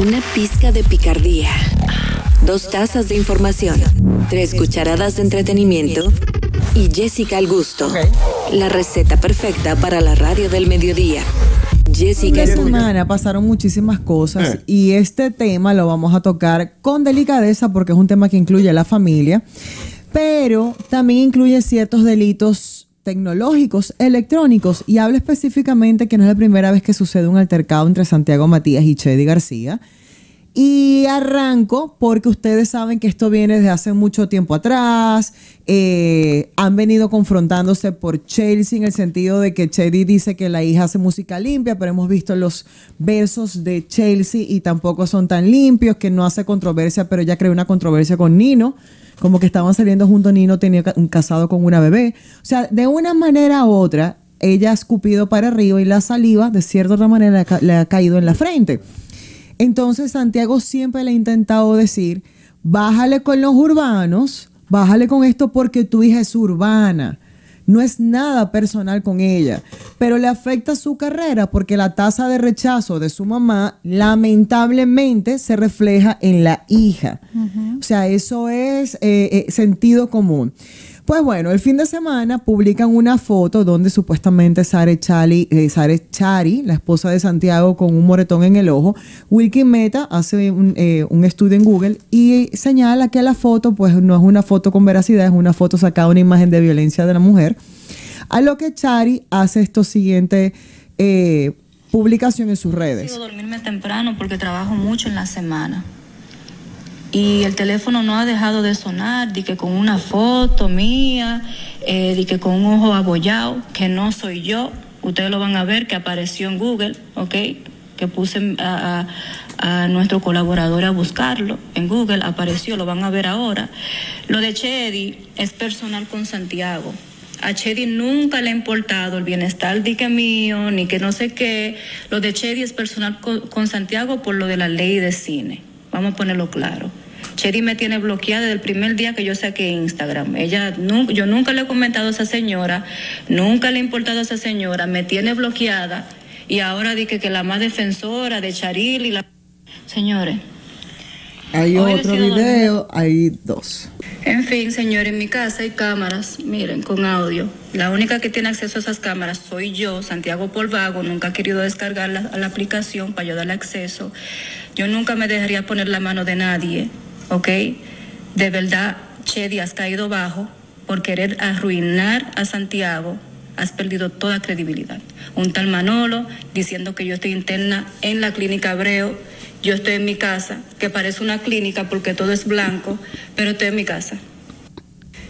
Una pizca de picardía. 2 tazas de información. 3 cucharadas de entretenimiento. Y Jessica al gusto. Okay. La receta perfecta para la radio del mediodía. Jessica. Esta semana pasaron muchísimas cosas y este tema lo vamos a tocar con delicadeza porque es un tema que incluye a la familia, pero también incluye ciertos delitos tecnológicos, electrónicos, y hablo específicamente que no es la primera vez que sucede un altercado entre Santiago Matías y Cheddy García. Y arranco porque ustedes saben que esto viene desde hace mucho tiempo atrás. Han venido confrontándose por Chelsea en el sentido de que Cheddy dice que la hija hace música limpia, pero hemos visto los versos de Chelsea y tampoco son tan limpios, que no hace controversia, pero ya creó una controversia con Nino. Como que estaban saliendo juntos, Nino tenía un casado con una bebé. O sea, de una manera u otra, ella ha escupido para arriba y la saliva, de cierta otra manera, le ha caído en la frente. Entonces Santiago siempre le ha intentado decir, bájale con los urbanos, bájale con esto porque tu hija es urbana. No es nada personal con ella, pero le afecta su carrera porque la tasa de rechazo de su mamá lamentablemente se refleja en la hija. O sea, eso es sentido común. Pues bueno, el fin de semana publican una foto donde supuestamente Sare Chari, la esposa de Santiago con un moretón en el ojo, Wilkin Meta hace un estudio en Google y señala que la foto pues no es una foto con veracidad, es una foto sacada de una imagen de violencia de la mujer. A lo que Chari hace esto siguiente publicación en sus redes. Sigo dormirme temprano porque trabajo mucho en la semana. Y el teléfono no ha dejado de sonar, di que con una foto mía, di que con un ojo abollado, que no soy yo. Ustedes lo van a ver, que apareció en Google, ¿ok? Que puse a nuestro colaborador a buscarlo en Google, apareció, lo van a ver ahora. Lo de Cheddy es personal con Santiago. A Cheddy nunca le ha importado el bienestar de que mío, ni que no sé qué. Lo de Cheddy es personal con Santiago por lo de la ley de cine. Vamos a ponerlo claro. Cheddy me tiene bloqueada desde el primer día que yo saqué Instagram. Yo nunca le he comentado a esa señora, nunca le he importado a esa señora, me tiene bloqueada y ahora dije que la más defensora de Charylie y la... Señores. Hay otro video, hay dos. En fin, señores, en mi casa hay cámaras, miren, con audio. La única que tiene acceso a esas cámaras soy yo, Santiago por vago, nunca ha querido descargar la aplicación para yo darle acceso. Yo nunca me dejaría poner la mano de nadie, ¿ok? De verdad, Cheddy, has caído bajo por querer arruinar a Santiago. Has perdido toda credibilidad. Un tal Manolo diciendo que yo estoy interna en la clínica Abreu. Yo estoy en mi casa, que parece una clínica porque todo es blanco, pero estoy en mi casa.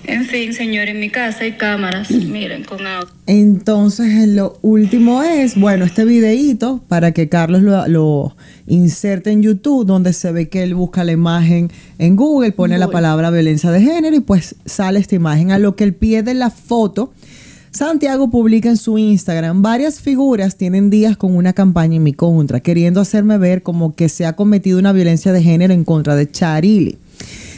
En fin, señores, en mi casa hay cámaras, miren, con audio. Entonces, lo último es, bueno, este videíto para que Carlos lo inserte en YouTube, donde se ve que él busca la imagen en Google, pone la palabra violencia de género y pues sale esta imagen. A lo que el pie de la foto, Santiago publica en su Instagram, varias figuras tienen días con una campaña en mi contra, queriendo hacerme ver como que se ha cometido una violencia de género en contra de Charylie.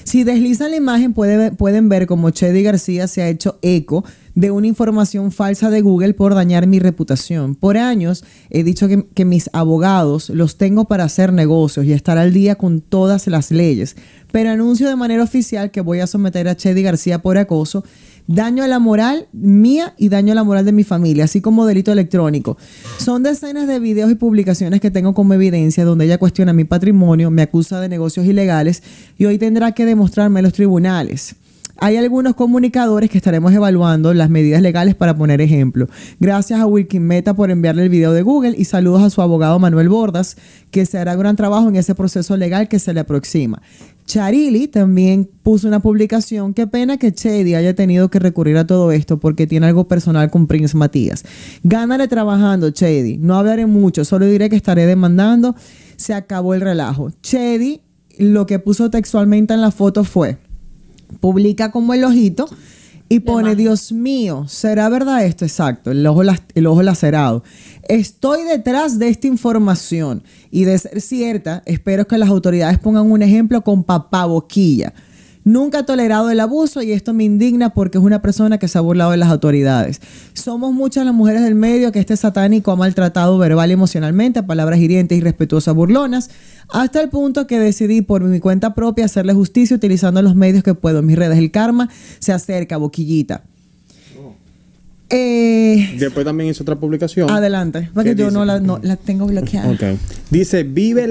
Si deslizan la imagen pueden ver como Cheddy García se ha hecho eco de una información falsa de Google por dañar mi reputación. Por años he dicho que mis abogados los tengo para hacer negocios y estar al día con todas las leyes, pero anuncio de manera oficial que voy a someter a Cheddy García por acoso, daño a la moral mía y daño a la moral de mi familia, así como delito electrónico. Son decenas de videos y publicaciones que tengo como evidencia donde ella cuestiona mi patrimonio, me acusa de negocios ilegales y hoy tendrá que demostrarme en los tribunales. Hay algunos comunicadores que estaremos evaluando las medidas legales para poner ejemplo. Gracias a Wilkin Meta por enviarle el video de Google y saludos a su abogado Manuel Bordas, que se hará gran trabajo en ese proceso legal que se le aproxima. Charylie también puso una publicación. Qué pena que Cheddy haya tenido que recurrir a todo esto porque tiene algo personal con Prince Matías. Gánale trabajando, Cheddy. No hablaré mucho, solo diré que estaré demandando. Se acabó el relajo. Cheddy lo que puso textualmente en la foto fue... Publica como el ojito y pone, Dios mío, ¿será verdad esto? Exacto, el ojo lacerado. Estoy detrás de esta información y de ser cierta, espero que las autoridades pongan un ejemplo con papá boquilla. Nunca ha tolerado el abuso y esto me indigna porque es una persona que se ha burlado de las autoridades. Somos muchas las mujeres del medio que este satánico ha maltratado verbal y emocionalmente, a palabras hirientes, irrespetuosas, burlonas, hasta el punto que decidí por mi cuenta propia hacerle justicia utilizando los medios que puedo. En mis redes el karma se acerca, boquillita. Después también hizo otra publicación. Adelante, porque yo no la tengo bloqueada. Okay. Dice, vive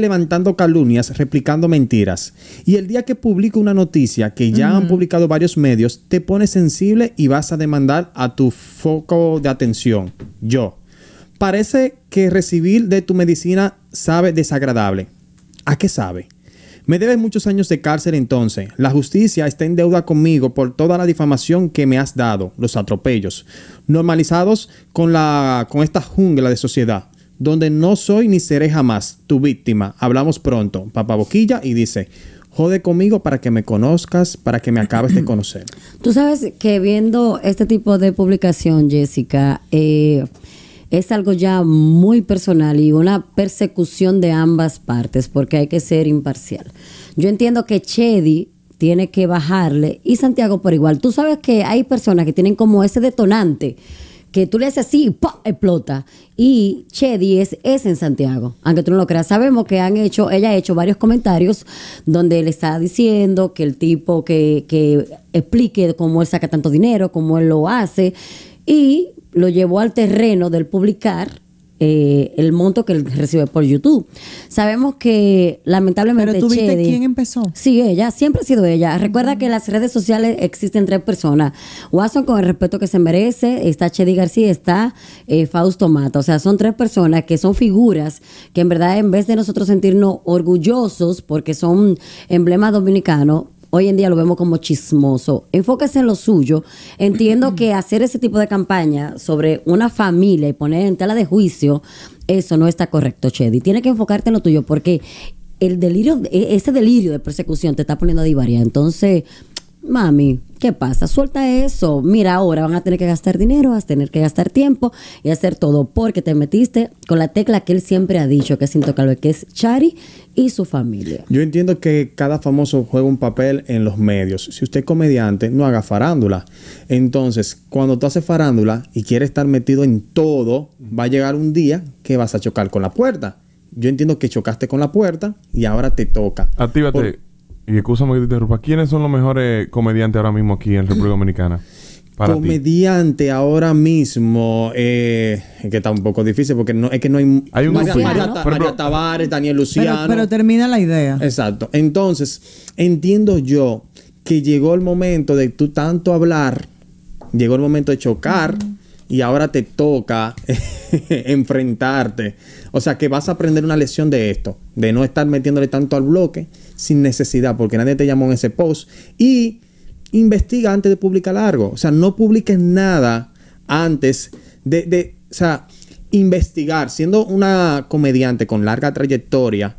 levantando calumnias, replicando mentiras. Y el día que publica una noticia que ya han publicado varios medios, te pones sensible y vas a demandar a tu foco de atención. Yo. Parece que recibir de tu medicina sabe desagradable. ¿A qué sabe? Me debes muchos años de cárcel entonces. La justicia está en deuda conmigo por toda la difamación que me has dado, los atropellos, normalizados con esta jungla de sociedad, donde no soy ni seré jamás tu víctima. Hablamos pronto. Papá Boquilla y dice, jode conmigo para que me conozcas, para que me acabes de conocer. Tú sabes que viendo este tipo de publicación, Jessica, es algo ya muy personal y una persecución de ambas partes porque hay que ser imparcial. Yo entiendo que Cheddy tiene que bajarle y Santiago por igual. Tú sabes que hay personas que tienen como ese detonante que tú le haces así y ¡pum! Explota. Y Cheddy es en Santiago, aunque tú no lo creas. Sabemos que ella ha hecho varios comentarios donde le está diciendo que el tipo que explique cómo él saca tanto dinero, cómo él lo hace y lo llevó al terreno del publicar el monto que él recibe por YouTube. Sabemos que lamentablemente Pero tú viste Cheddy, quién empezó. Sí, ella, siempre ha sido ella. Recuerda que en las redes sociales existen tres personas. Watson, con el respeto que se merece, está Cheddy García, está Fausto Mata. O sea, son tres personas que son figuras que en verdad en vez de nosotros sentirnos orgullosos porque son emblemas dominicanos, hoy en día lo vemos como chismoso. Enfóquese en lo suyo. Entiendo que hacer ese tipo de campaña sobre una familia y poner en tela de juicio, eso no está correcto, Cheddy. Tienes que enfocarte en lo tuyo porque el delirio, ese delirio de persecución te está poniendo a divaria. Entonces, mami, ¿qué pasa? Suelta eso. Mira, ahora van a tener que gastar dinero, vas a tener que gastar tiempo y hacer todo porque te metiste con la tecla que él siempre ha dicho que es intocable, que es Chari y su familia. Yo entiendo que cada famoso juega un papel en los medios. Si usted es comediante, no haga farándula. Entonces, cuando tú haces farándula y quieres estar metido en todo, va a llegar un día que vas a chocar con la puerta. Yo entiendo que chocaste con la puerta y ahora te toca. Actívate. Y excúsame que te interrumpa. ¿Quiénes son los mejores comediantes ahora mismo aquí en República Dominicana? Comediante ahora mismo, que está un poco difícil porque no, es que no hay... Hay un María Tavares, Daniel Luciano... Pero termina la idea. Exacto. Entonces, entiendo yo que llegó el momento de tú tanto hablar, llegó el momento de chocar y ahora te toca enfrentarte. O sea, que vas a aprender una lección de esto, de no estar metiéndole tanto al bloque sin necesidad porque nadie te llamó en ese post y... Investiga antes de publicar algo. O sea, no publiques nada antes de o sea, investigar. Siendo una comediante con larga trayectoria,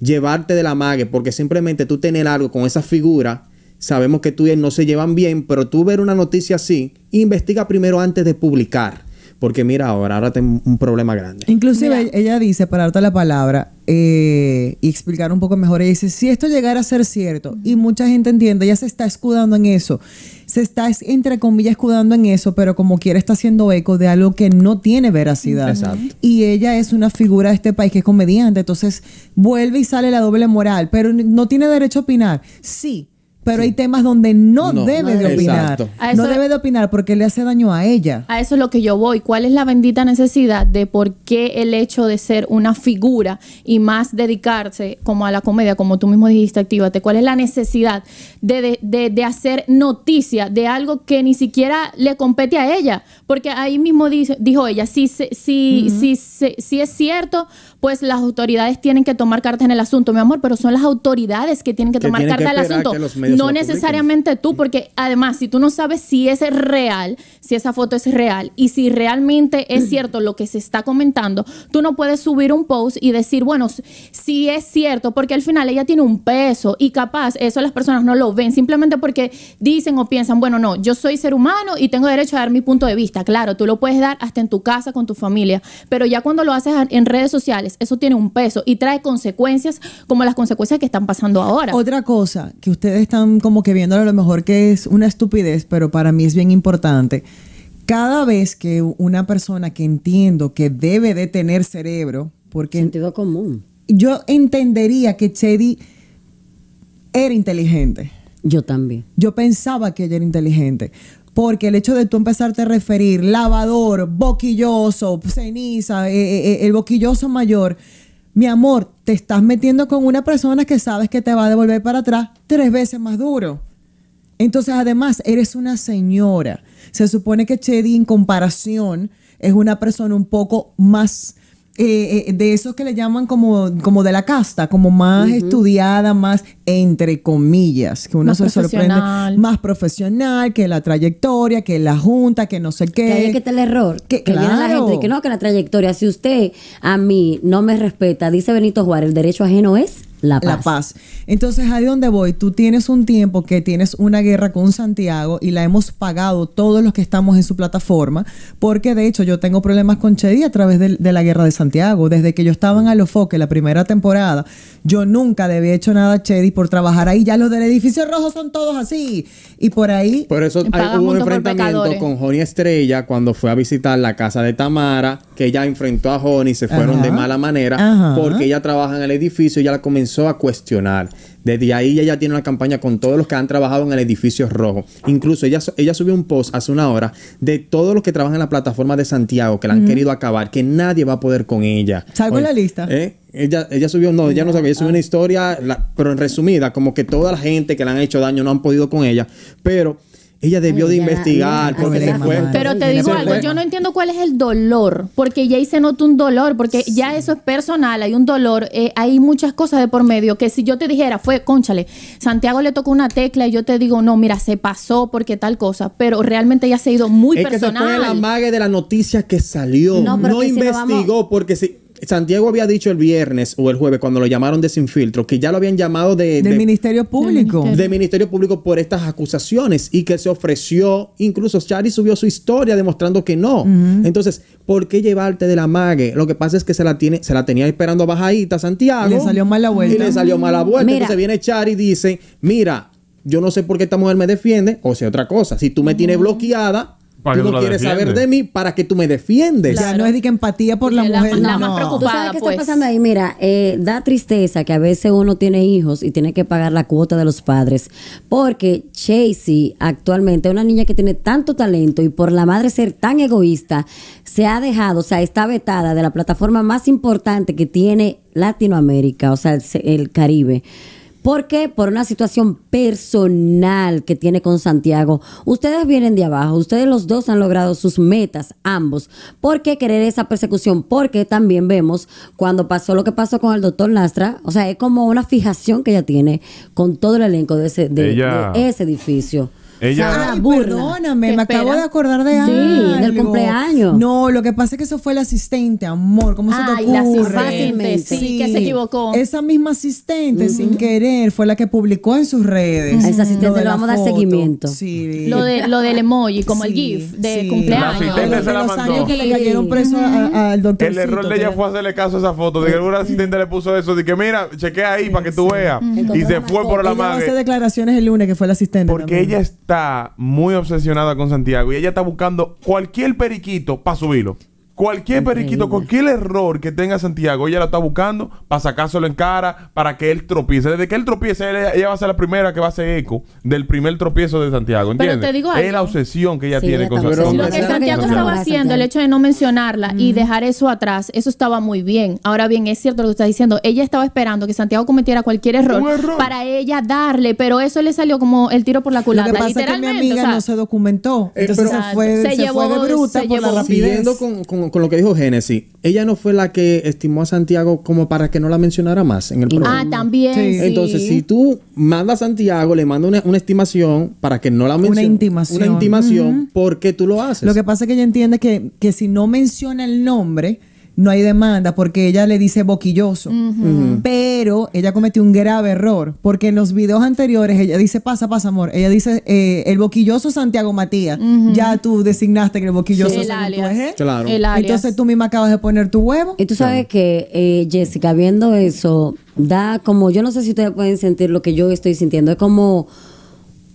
llevarte de la mague porque simplemente tú tener algo con esa figura, sabemos que tú y él no se llevan bien, pero tú ver una noticia así, investiga primero antes de publicar. Porque mira, ahora tengo un problema grande. Inclusive ella dice, para darte la palabra y explicar un poco mejor, ella dice, si esto llegara a ser cierto, y mucha gente entiende, ella se está escudando en eso, se está, entre comillas, escudando en eso, pero como quiera está haciendo eco de algo que no tiene veracidad. Exacto. Y ella es una figura de este país que es comediante, entonces vuelve y sale la doble moral, pero no tiene derecho a opinar. Sí. Pero hay temas donde no debe de opinar. No debe de opinar porque le hace daño a ella. A eso es lo que yo voy. ¿Cuál es la bendita necesidad de por qué el hecho de ser una figura y más dedicarse como a la comedia, como tú mismo dijiste, actívate? ¿Cuál es la necesidad de hacer noticia de algo que ni siquiera le compete a ella? Porque ahí mismo dijo ella, si es cierto, pues las autoridades tienen que tomar cartas en el asunto, mi amor, pero son las autoridades que tienen que tomar cartas en el asunto. No necesariamente tú, porque además, si tú no sabes si es real, si esa foto es real y si realmente es cierto lo que se está comentando, tú no puedes subir un post y decir, bueno, si es cierto, porque al final ella tiene un peso y capaz eso las personas no lo ven, simplemente porque dicen o piensan, bueno, no, yo soy ser humano y tengo derecho a dar mi punto de vista. Claro, tú lo puedes dar hasta en tu casa, con tu familia, pero ya cuando lo haces en redes sociales, sociales. Eso tiene un peso y trae consecuencias como las consecuencias que están pasando ahora. Otra cosa que ustedes están como que viendo a lo mejor que es una estupidez, pero para mí es bien importante. Cada vez que una persona que entiendo que debe de tener cerebro, porque... Sentido común. Yo entendería que Cheddy era inteligente. Yo también. Yo pensaba que ella era inteligente. Porque el hecho de tú empezarte a referir lavador, boquilloso, ceniza, el boquilloso mayor, mi amor, te estás metiendo con una persona que sabes que te va a devolver para atrás 3 veces más duro. Entonces, además, eres una señora. Se supone que Cheddy, en comparación, es una persona un poco más... de esos que le llaman como de la casta, como más estudiada, más entre comillas, que uno se sorprende, más profesional, que la trayectoria, que la junta, que no sé qué. Que hay que está el error. Que claro. Viene la gente y que no, que la trayectoria. Si usted a mí no me respeta, dice Benito Juárez, el derecho ajeno es la paz. La paz. Entonces, ¿a dónde voy? Tú tienes un tiempo que tienes una guerra con Santiago y la hemos pagado todos los que estamos en su plataforma, porque de hecho yo tengo problemas con Cheddy a través de la guerra de Santiago. Desde que yo estaba en Alofoque la primera temporada, yo nunca le había hecho nada a Cheddy por trabajar ahí. Ya los del edificio rojo son todos así. Y por ahí... Por eso hubo un enfrentamiento con Joni Estrella cuando fue a visitar la casa de Tamara, que ella enfrentó a Joni, se fueron de mala manera, porque ella trabaja en el edificio y ya la comenzó a cuestionar. Desde ahí ella tiene una campaña con todos los que han trabajado en el edificio rojo. Incluso ella subió un post hace una hora de todos los que trabajan en la plataforma de Santiago que la han querido acabar, que nadie va a poder con ella. ¿Salgo en la lista? Ella subió, no, ya no sabe, ella subió una historia, pero en resumida, como que toda la gente que le han hecho daño no han podido con ella, pero ella debió de investigar. Pero te digo algo, yo no entiendo cuál es el dolor, porque ya ahí se nota un dolor, porque ya eso es personal, hay un dolor, hay muchas cosas de por medio, que si yo te dijera, fue, cónchale, Santiago le tocó una tecla y yo te digo, no, mira, se pasó porque tal cosa, pero realmente ya se ha ido muy personal. Es que se fue el amague de la noticia que salió, no investigó, porque si... Santiago había dicho el viernes o el jueves cuando lo llamaron de Sin Filtro, que ya lo habían llamado del Ministerio Público. Del Ministerio Público por estas acusaciones y que se ofreció, incluso Charylie subió su historia demostrando que no. Entonces, ¿por qué llevarte de la mague? Lo que pasa es que se la tenía esperando bajadita Santiago. Le salió mala vuelta. Y le salió mala vuelta. Mira. Entonces viene Charylie y dice, mira, yo no sé por qué esta mujer me defiende, o sea, otra cosa, si tú me tienes bloqueada, tú no quieres saber de mí para que tú me defiendes. Claro. Ya no es de que empatía por la mujer. La más preocupada, ¿tú sabes qué está pasando ahí? Mira, da tristeza que a veces uno tiene hijos y tiene que pagar la cuota de los padres. Porque Chasey actualmente es una niña que tiene tanto talento y por la madre ser tan egoísta, se ha dejado, o sea, está vetada de la plataforma más importante que tiene Latinoamérica, o sea, el Caribe. ¿Por qué? Por una situación personal que tiene con Santiago. Ustedes vienen de abajo, ustedes los dos han logrado sus metas, ambos. ¿Por qué querer esa persecución? Porque también vemos cuando pasó lo que pasó con el doctor Nastra, o sea, es como una fijación que ella tiene con todo el elenco de ese edificio. Ella... Ay, perdóname, me acabo de acordar de algo. Sí, del cumpleaños. No, lo que pasa es que eso fue el asistente, amor. ¿Cómo se te ocurre? Fácilmente. Sí, que se equivocó. Esa misma asistente, sin querer, fue la que publicó en sus redes. A esa asistente le vamos a dar seguimiento. Sí. Lo del emoji, como el GIF de cumpleaños. La asistente se la mandó. Que le cayeron preso al doctor. El error de ella fue hacerle caso a esa foto. De que alguna asistente le puso eso. De que mira, chequea ahí para que tú veas. Y se fue por la madre. Hace declaraciones el lunes que fue la asistente. Porque ella está muy obsesionada con Santiago y ella está buscando cualquier periquito para subirlo. Cualquier periquito, cualquier error que tenga Santiago, ella lo está buscando para sacárselo en cara, para que él tropiece. Desde que él tropiece, ella va a ser la primera que va a hacer eco del primer tropiezo de Santiago, ¿entiendes? Pero te digo algo. Es la obsesión que ella tiene con Santiago. Lo que Santiago estaba haciendo, el hecho de no mencionarla y dejar eso atrás, eso estaba muy bien. Ahora bien, es cierto lo que estás diciendo. Ella estaba esperando que Santiago cometiera cualquier error para ella darle, pero eso le salió como el tiro por la culata. Lo que pasa es que mi amiga no se documentó. Entonces se fue de bruta por la rapidez. Con lo que dijo Génesis, ella no fue la que estimó a Santiago como para que no la mencionara más en el programa. También. Sí. Entonces, si tú mandas a Santiago, le mandas una estimación para que no la mencione. Una intimación. Una intimación, ¿por qué tú lo haces? Lo que pasa es que ella entiende que si no menciona el nombre, no hay demanda porque ella le dice boquilloso. Pero ella cometió un grave error porque en los videos anteriores ella dice, pasa, pasa, amor. Ella dice, el boquilloso Santiago Matías. Ya tú designaste que el boquilloso es el claro. Entonces tú misma acabas de poner tu huevo. Y tú sabes que, Jessica, viendo eso, da como, yo no sé si ustedes pueden sentir lo que yo estoy sintiendo, es como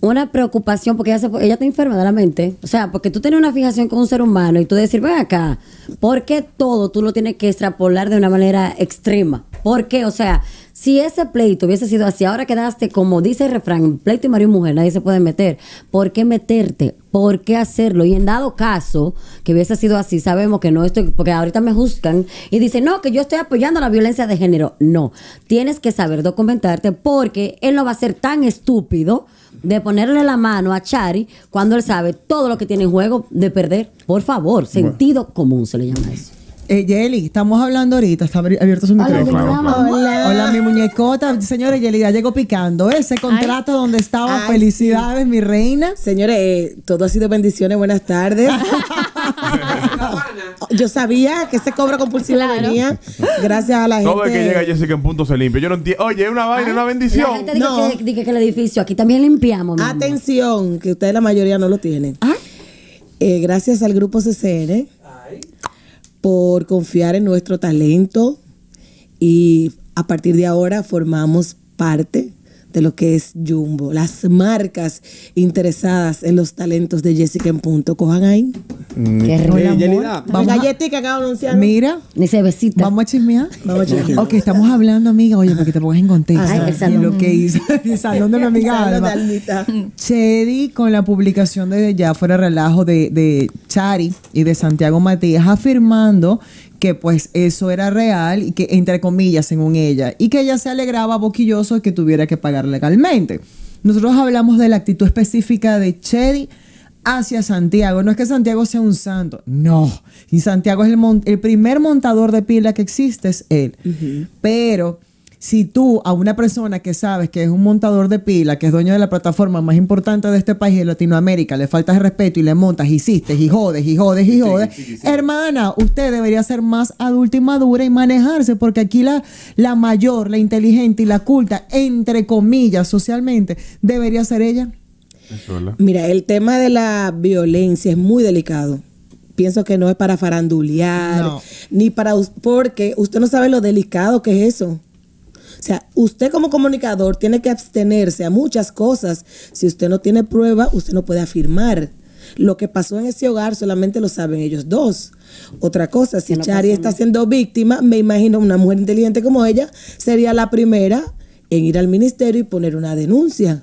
una preocupación, porque ella está enferma de la mente. O sea, porque tú tienes una fijación con un ser humano y tú decir, ven acá, ¿por qué todo tú lo tienes que extrapolar de una manera extrema? ¿Por qué? O sea, si ese pleito hubiese sido así, ahora quedaste, como dice el refrán, pleito y marido y mujer, nadie se puede meter. ¿Por qué meterte? ¿Por qué hacerlo? Y en dado caso que hubiese sido así, sabemos que no estoy, porque ahorita me juzgan y dicen, no, que yo estoy apoyando la violencia de género. No, tienes que saber documentarte porque él no va a ser tan estúpido de ponerle la mano a Chari cuando él sabe todo lo que tiene en juego de perder. Por favor, sentido común se le llama eso. Yeli, estamos hablando ahorita, está abierto su micrófono. Hola, hola. Hola, mi muñecota. Señores, Yeli ya llegó picando. Ese contrato donde estaba, felicidades, mi reina. Señores, todo ha sido bendiciones, buenas tardes. Yo sabía que ese cobro compulsivo venía gracias a la gente. Todo el que llega a Jessica en punto se limpia. Yo no entiendo. Oye, una vaina, una bendición. La gente dice que el edificio, aquí también limpiamos. Atención, que ustedes la mayoría no lo tienen. Gracias al grupo CCN por confiar en nuestro talento, y a partir de ahora formamos parte de lo que es Jumbo. Las marcas interesadas en los talentos de Jessica en Punto, cojan ahí. Qué rico. La galletita acaba de anunciar. Mira, ni se besita. Vamos a chismear. Vamos a chismear. Ok, estamos hablando, amiga. Oye, para que te pongas en contexto. Ay, lo que hizo el salón de mi amiga Alma. Cheddy, con la publicación de Ya Fuera Relajo de Chari y de Santiago Matías, afirmando que pues eso era real y que, entre comillas, según ella, y que ella se alegraba boquilloso y que tuviera que pagar legalmente. Nosotros hablamos de la actitud específica de Cheddy hacia Santiago. No es que Santiago sea un santo, no. Y Santiago es el primer montador de pila que existe, es él. Pero si tú a una persona que sabes que es un montador de pila, que es dueño de la plataforma más importante de este país, de Latinoamérica, le faltas el respeto y le montas, hiciste, y jodes, y jodes, y jodes, hermana, usted debería ser más adulta y madura y manejarse, porque aquí la mayor, la inteligente y la culta, entre comillas, socialmente, debería ser ella. Mira, el tema de la violencia es muy delicado. Pienso que no es para farandulear, ni para, porque usted no sabe lo delicado que es eso. O sea, usted como comunicador tiene que abstenerse a muchas cosas. Si usted no tiene prueba, usted no puede afirmar. Lo que pasó en ese hogar solamente lo saben ellos dos. Otra cosa, si Chari está siendo víctima, me imagino una mujer inteligente como ella sería la primera en ir al ministerio y poner una denuncia.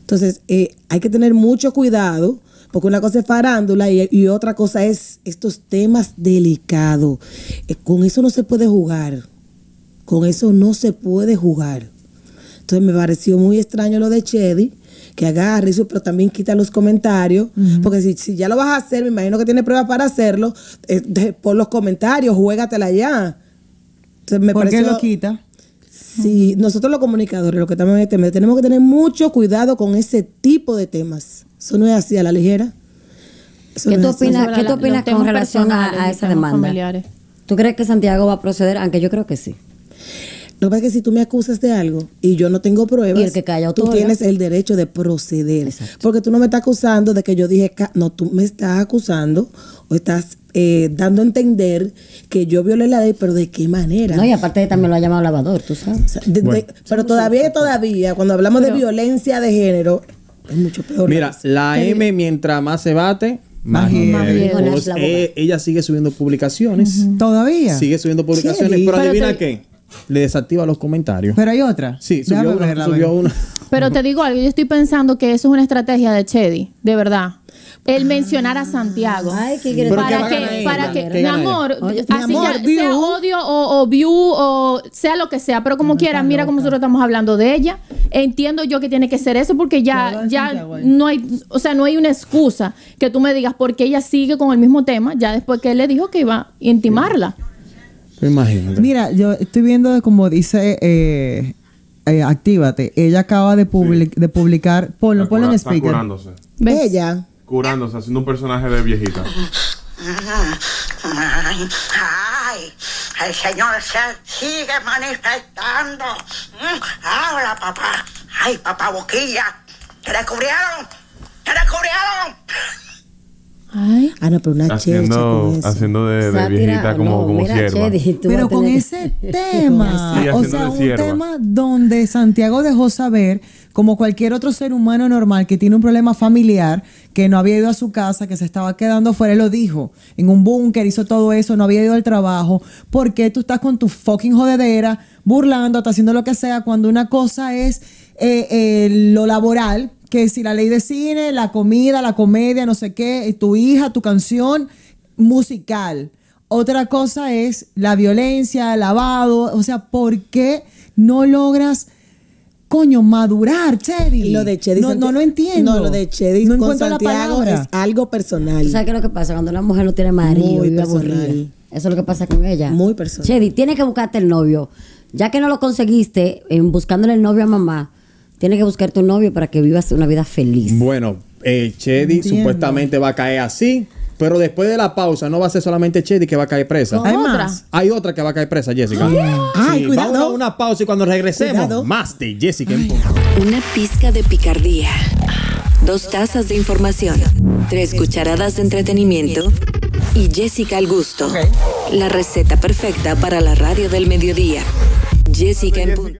Entonces, hay que tener mucho cuidado, porque una cosa es farándula y otra cosa es estos temas delicados. Con eso no se puede jugar. Con eso no se puede jugar. Entonces, me pareció muy extraño lo de Cheddy, que agarre eso, pero también quita los comentarios, porque si ya lo vas a hacer, me imagino que tiene pruebas para hacerlo, por los comentarios, juégatela ya. Entonces, me pareció, ¿por qué lo quita? Sí, nosotros los comunicadores, los que estamos en este medio, tenemos que tener mucho cuidado con ese tipo de temas. Eso no es así a la ligera. Eso ¿Qué tú opinas con relación a esa demanda? Familiares. ¿Tú crees que Santiago va a proceder? Aunque yo creo que sí. No, pasa que si tú me acusas de algo y yo no tengo pruebas, y el que calla, tú tienes el derecho de proceder. Exacto. Porque tú no me estás acusando de que yo dije, no, tú me estás acusando o estás dando a entender que yo violé la ley, pero ¿de qué manera? No, y aparte también lo ha llamado lavador, tú sabes. O sea, pero todavía, cuando hablamos de violencia de género, es mucho peor. Mira, la M, mientras más se bate, más ella sigue subiendo publicaciones. ¿Todavía? Sigue subiendo publicaciones, pero adivina qué. Le desactiva los comentarios. Pero hay otra. Sí, subió una. Pero te digo algo, yo estoy pensando que eso es una estrategia de Cheddy, de verdad. El mencionar a Santiago. Ay, ¿qué para que mi amor, sea odio o view o sea lo que sea, pero como quieras, mira cómo nosotros estamos hablando de ella. Entiendo yo que tiene que ser eso, porque ya no hay, o sea, no hay una excusa que tú me digas porque ella sigue con el mismo tema, ya después que él le dijo que iba a intimarla. Imagínate. Mira, yo estoy viendo como dice Actívate. Ella acaba de publicar. Ponlo en speaker. Está curándose. ¿Ves? Ella. Curándose, haciendo un personaje de viejita. Ay, ay, Ay, el señor Sal sigue manifestando. Ahora, papá. Ay, papá Boquilla. ¡Te descubrieron! ¡Te descubrieron! Ay. Ah, no, pero una haciendo de viejita como sierva. Pero con ese tema, sí, o sea, un tema donde Santiago dejó saber, como cualquier otro ser humano normal que tiene un problema familiar, que no había ido a su casa, que se estaba quedando fuera, él lo dijo, en un búnker, hizo todo eso, no había ido al trabajo. ¿Por qué tú estás con tu fucking jodedera, burlándote, haciendo lo que sea, cuando una cosa es lo laboral? Que si la ley de cine, la comida, la comedia, no sé qué, tu hija, tu canción musical. Otra cosa es la violencia, el lavado. O sea, ¿por qué no logras, coño, madurar, Cheddy? Lo de Cheddy no lo entiendo. No, lo de Cheddy no con Santiago es algo personal. ¿Sabes qué es lo que pasa? Cuando una mujer no tiene marido y aburrida. Eso es lo que pasa con ella. Muy personal. Cheddy, tienes que buscarte el novio. Ya que no lo conseguiste, buscándole el novio a mamá, tienes que buscar tu novio para que vivas una vida feliz. Bueno, Cheddy supuestamente va a caer así, pero después de la pausa no va a ser solamente Cheddy que va a caer presa. Hay más. Hay otra que va a caer presa, Jessica. Ay, sí, cuidado. Vamos a una pausa y cuando regresemos, cuidado, más de Jessica en Punto. Una pizca de picardía. 2 tazas de información. 3 cucharadas de entretenimiento. Y Jessica al gusto. Okay. La receta perfecta para la radio del mediodía. Jessica en Punto.